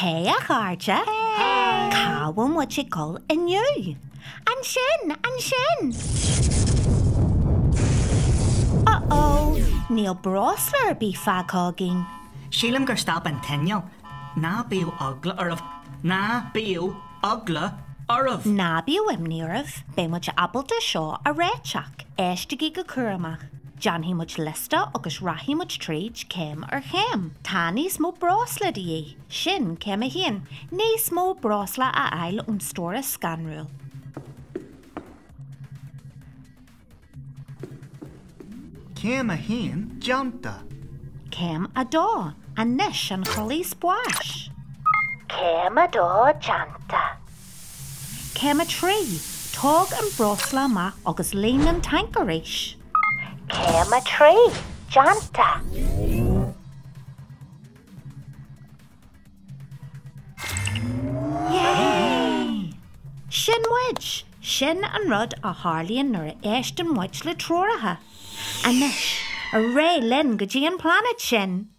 Hé, Gaartje. Hey. Kauwen wat je kool en je. Anshin. Uh-oh. Neil Brosser be vaak hogging. Shilam Gerstab en Tenjal. Nabil Ogla Urf. Nabil Ogla Urf. Nabil Emnirf. Ben wat je appel te show a rechak. Echte giga kuramach. Jan hi much lista agus rahi much treach kem ar hem. Tani smo brosla die. Shin kem a hin. Ne smo brosla a ail stora scanrul. Kem a hin janta. Kem a do. A nish an choli splash. Kem a do janta. Kem a tree. Tog an brosla ma agus lean an tankerish. Kem a tree, janta. Yay! Shin wedge, shin and rod a Harley and nor Ashton wedge le troraha. Anish, a ray len gajian planet shin.